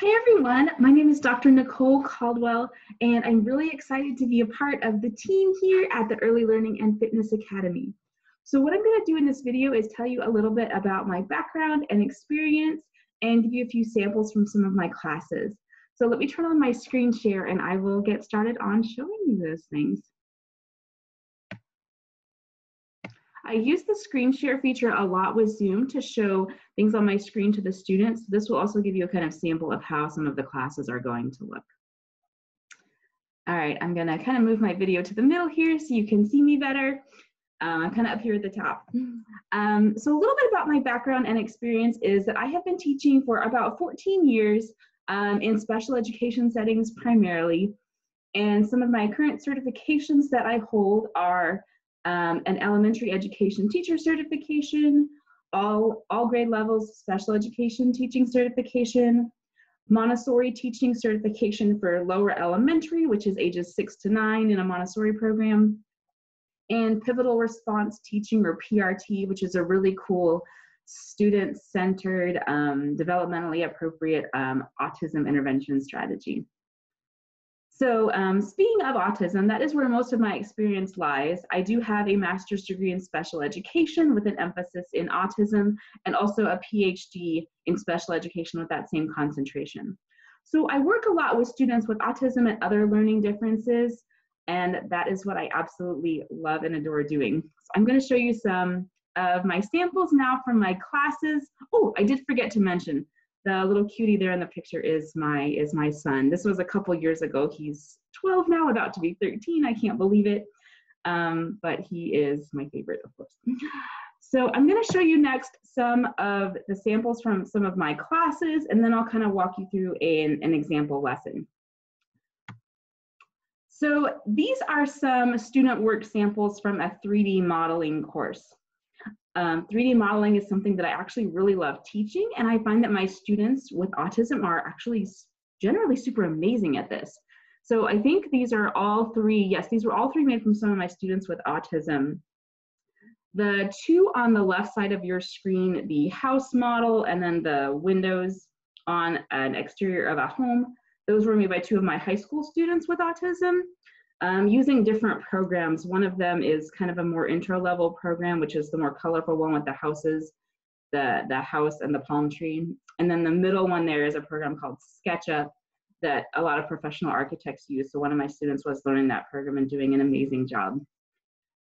Hi everyone, my name is Dr. Nicole Caldwell, and I'm really excited to be a part of the team here at the Early Learning and Fitness Academy. So what I'm going to do in this video is tell you a little bit about my background and experience and give you a few samples from some of my classes. So let me turn on my screen share and I will get started on showing you those things. I use the screen share feature a lot with Zoom to show things on my screen to the students. This will also give you a kind of sample of how some of the classes are going to look. All right, I'm gonna kind of move my video to the middle here so you can see me better. I'm kind of up here at the top. So a little bit about my background and experience is that I have been teaching for about 14 years in special education settings primarily. And some of my current certifications that I hold are an elementary education teacher certification, all grade levels special education teaching certification, Montessori teaching certification for lower elementary, which is ages 6 to 9 in a Montessori program, and pivotal response teaching, or PRT, which is a really cool student-centered, developmentally appropriate autism intervention strategy. So speaking of autism, that is where most of my experience lies. I do have a master's degree in special education with an emphasis in autism, and also a PhD in special education with that same concentration. So I work a lot with students with autism and other learning differences, and that is what I absolutely love and adore doing. So I'm going to show you some of my samples now from my classes. Oh, I did forget to mention, the little cutie there in the picture is my son. This was a couple years ago. He's 12 now, about to be 13. I can't believe it, but he is my favorite, of course. So I'm going to show you next some of the samples from some of my classes, and then I'll kind of walk you through an example lesson. So these are some student work samples from a 3D modeling course. 3D modeling is something that I actually really love teaching, and I find that my students with autism are actually generally super amazing at this. So I think these are all three, yes, these were all three made from some of my students with autism. The two on the left side of your screen, the house model and then the windows on an exterior of a home, those were made by two of my high school students with autism. Using different programs. One of them is kind of a more intro level program, which is the more colorful one with the houses, the house and the palm tree. And then the middle one there is a program called SketchUp that a lot of professional architects use. So one of my students was learning that program and doing an amazing job.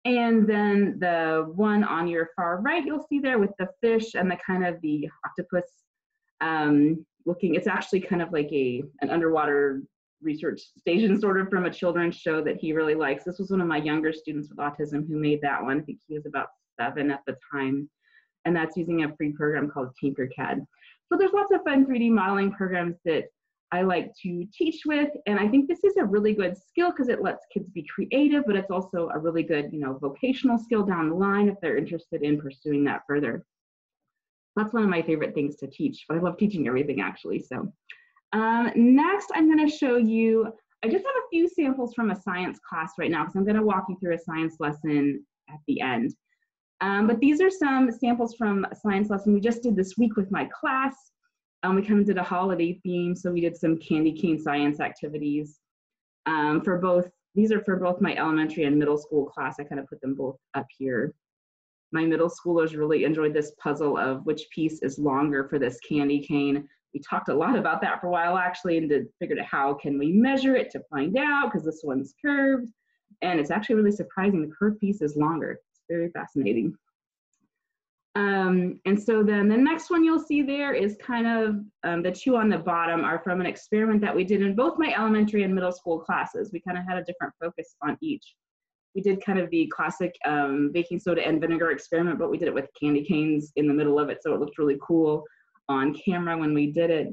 And then the one on your far right, you'll see there with the fish and the kind of the octopus looking, it's actually kind of like an underwater research station sort of from a children's show that he really likes. This was one of my younger students with autism who made that one. I think he was about 7 at the time, and that's using a free program called Tinkercad. So there's lots of fun 3D modeling programs that I like to teach with, and I think this is a really good skill because it lets kids be creative, but it's also a really good, you know, vocational skill down the line if they're interested in pursuing that further. That's one of my favorite things to teach, but I love teaching everything actually, so. Next, I'm going to show you, I just have a few samples from a science class right now, because I'm going to walk you through a science lesson at the end. But these are some samples from a science lesson we just did this week with my class. We kind of did a holiday theme, so we did some candy cane science activities for both. These are for both my elementary and middle school class. I kind of put them both up here. My middle schoolers really enjoyed this puzzle of which piece is longer for this candy cane. We talked a lot about that for a while actually, and figured out how can we measure it to find out, because this one's curved, and it's actually really surprising the curved piece is longer. It's very fascinating. And so then the next one you'll see there is kind of the two on the bottom are from an experiment that we did in both my elementary and middle school classes. We kind of had a different focus on each. We did kind of the classic baking soda and vinegar experiment, but we did it with candy canes in the middle of it, so it looked really cool on camera when we did it.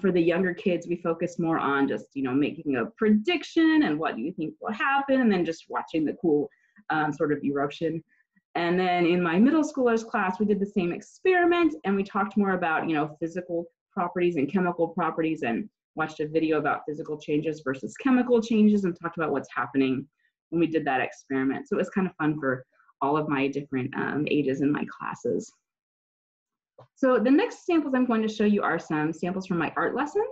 For the younger kids, we focused more on just, you know, making a prediction and what do you think will happen, and then just watching the cool sort of eruption. And then in my middle schoolers class, we did the same experiment, and we talked more about, you know, physical properties and chemical properties, and watched a video about physical changes versus chemical changes, and talked about what's happening when we did that experiment. So it was kind of fun for all of my different ages in my classes. So the next samples I'm going to show you are some samples from my art lessons.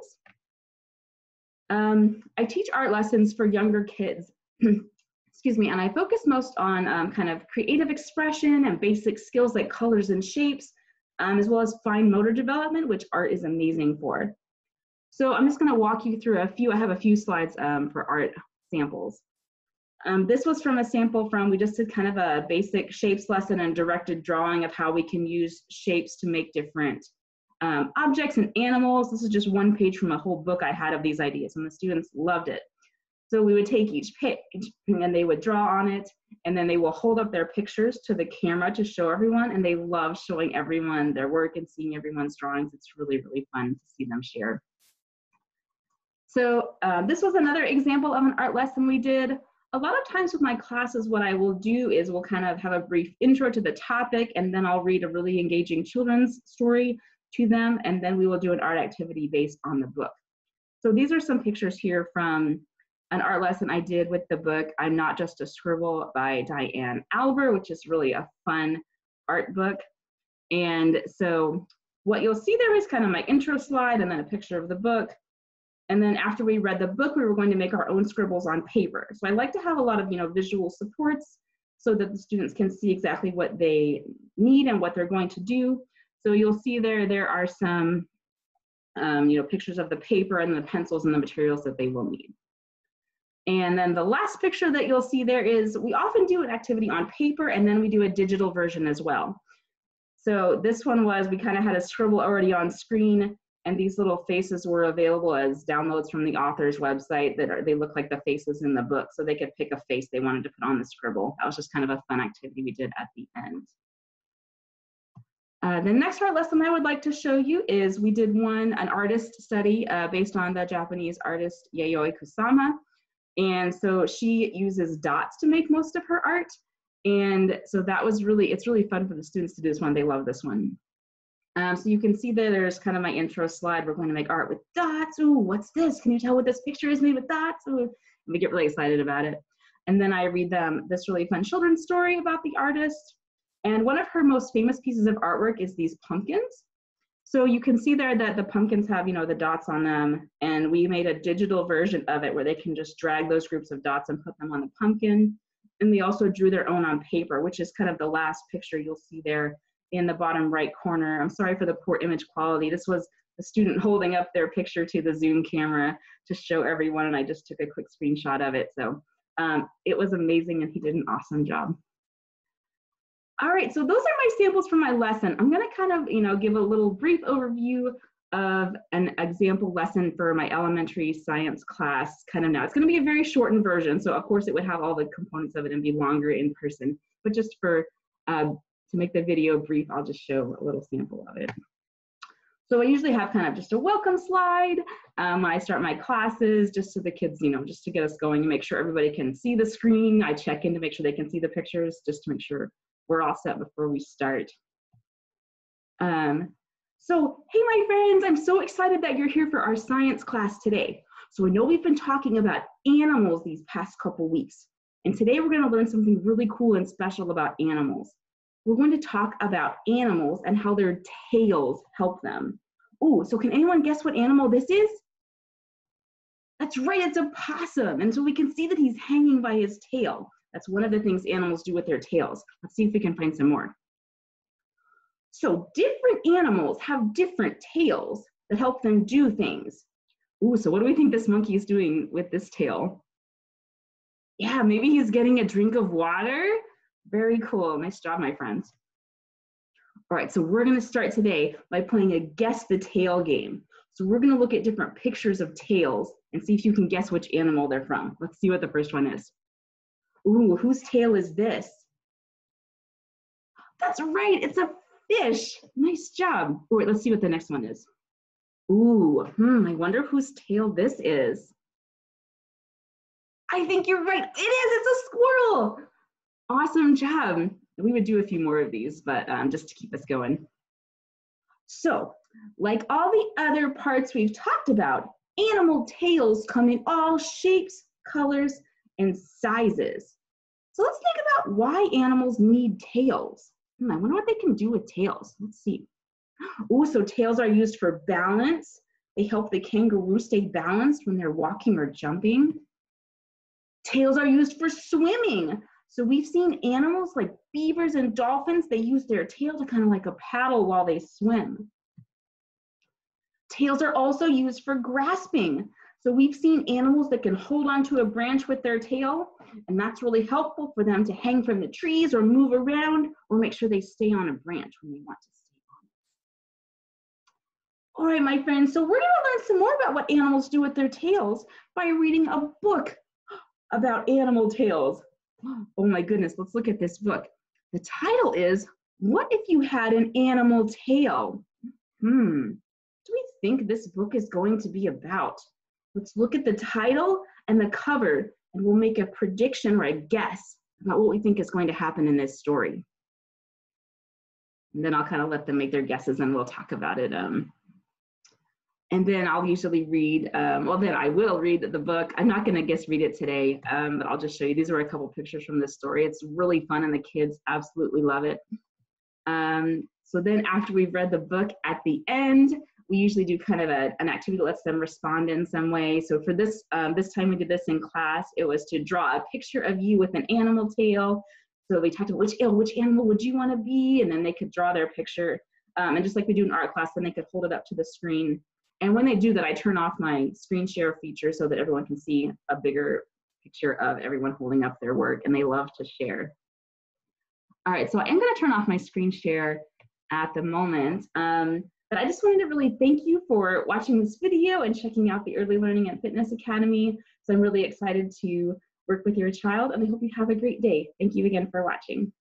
I teach art lessons for younger kids, excuse me, and I focus most on kind of creative expression and basic skills like colors and shapes, as well as fine motor development, which art is amazing for. So I'm just going to walk you through a few. I have a few slides for art samples. This was from a sample from, we just did kind of a basic shapes lesson and directed drawing of how we can use shapes to make different objects and animals. This is just one page from a whole book I had of these ideas, and the students loved it. So we would take each page and they would draw on it, and then they will hold up their pictures to the camera to show everyone, and they love showing everyone their work and seeing everyone's drawings. It's really, really fun to see them share. So this was another example of an art lesson we did. A lot of times with my classes, what I will do is we'll kind of have a brief intro to the topic, and then I'll read a really engaging children's story to them, and then we will do an art activity based on the book. So these are some pictures here from an art lesson I did with the book, I'm Not Just a Scribble by Diane Alber, which is really a fun art book. And so what you'll see there is kind of my intro slide and then a picture of the book. And then after we read the book, we were going to make our own scribbles on paper. So I like to have a lot of, you know, visual supports so that the students can see exactly what they need and what they're going to do. So you'll see there are some, you know, pictures of the paper and the pencils and the materials that they will need. And then the last picture that you'll see there is, we often do an activity on paper, and then we do a digital version as well. So this one was, we kind of had a scribble already on screen, and these little faces were available as downloads from the author's website that are, they look like the faces in the book, so they could pick a face they wanted to put on the scribble. That was just kind of a fun activity we did at the end. The next art lesson I would like to show you is we did an artist study based on the Japanese artist Yayoi Kusama. And so she uses dots to make most of her art. And so that was really, it's really fun for the students to do this one. They love this one. So you can see that there's kind of my intro slide. We're going to make art with dots. Ooh, what's this? Can you tell what this picture is made with dots? Ooh. And we get really excited about it. And then I read them this really fun children's story about the artist. And one of her most famous pieces of artwork is these pumpkins. So you can see there that the pumpkins have, you know, the dots on them. And we made a digital version of it where they can just drag those groups of dots and put them on the pumpkin. And they also drew their own on paper, which is kind of the last picture you'll see there in the bottom right corner. I'm sorry for the poor image quality. This was a student holding up their picture to the Zoom camera to show everyone, and I just took a quick screenshot of it. So it was amazing, and he did an awesome job. All right, so those are my samples from my lesson. I'm gonna kind of, you know, give a little brief overview of an example lesson for my elementary science class kind of now. It's gonna be a very shortened version, so of course it would have all the components of it and be longer in person, but just for, to make the video brief, I'll just show a little sample of it. So I usually have kind of just a welcome slide when I start my classes, just so the kids, you know, just to get us going and make sure everybody can see the screen. I check in to make sure they can see the pictures, just to make sure we're all set before we start. So, hey my friends, I'm so excited that you're here for our science class today. So I know we've been talking about animals these past couple weeks, and today we're going to learn something really cool and special about animals. We're going to talk about animals and how their tails help them. Oh, so can anyone guess what animal this is? That's right, it's a possum. And so we can see that he's hanging by his tail. That's one of the things animals do with their tails. Let's see if we can find some more. So different animals have different tails that help them do things. Ooh, so what do we think this monkey is doing with this tail? Yeah, maybe he's getting a drink of water. Very cool. Nice job, my friends. All right, so we're going to start today by playing a guess the tail game. So we're going to look at different pictures of tails and see if you can guess which animal they're from. Let's see what the first one is. Ooh, whose tail is this? That's right, it's a fish. Nice job. All right, let's see what the next one is. Ooh, I wonder whose tail this is. I think you're right. It is, it's a squirrel. Awesome job. We would do a few more of these, but just to keep us going. So, like all the other parts we've talked about, animal tails come in all shapes, colors, and sizes. So let's think about why animals need tails. I wonder what they can do with tails. Let's see. Also, tails are used for balance. They help the kangaroo stay balanced when they're walking or jumping. Tails are used for swimming. So we've seen animals like beavers and dolphins, they use their tail to kind of like a paddle while they swim. Tails are also used for grasping. So we've seen animals that can hold onto a branch with their tail, and that's really helpful for them to hang from the trees or move around or make sure they stay on a branch when they want to stay on it. All right, my friends, so we're gonna learn some more about what animals do with their tails by reading a book about animal tails. Oh my goodness, let's look at this book. The title is, What If You Had an Animal Tale? What do we think this book is going to be about? Let's look at the title and the cover, and we'll make a prediction or a guess about what we think is going to happen in this story. And then I'll kind of let them make their guesses and we'll talk about it. And then I'll usually read, I will read the book. I'm not gonna read it today, but I'll just show you. These are a couple pictures from this story. It's really fun and the kids absolutely love it. So then after we've read the book, at the end, we usually do kind of an activity that lets them respond in some way. So for this, this time we did this in class. It was to draw a picture of you with an animal tail. So we talked about which animal would you wanna be? And then they could draw their picture. And just like we do in art class, then they could hold it up to the screen. And when they do that, I turn off my screen share feature so that everyone can see a bigger picture of everyone holding up their work, and they love to share. All right, so I am going to turn off my screen share at the moment, but I just wanted to really thank you for watching this video and checking out the Early Learning and Fitness Academy. So I'm really excited to work with your child, and I hope you have a great day. Thank you again for watching.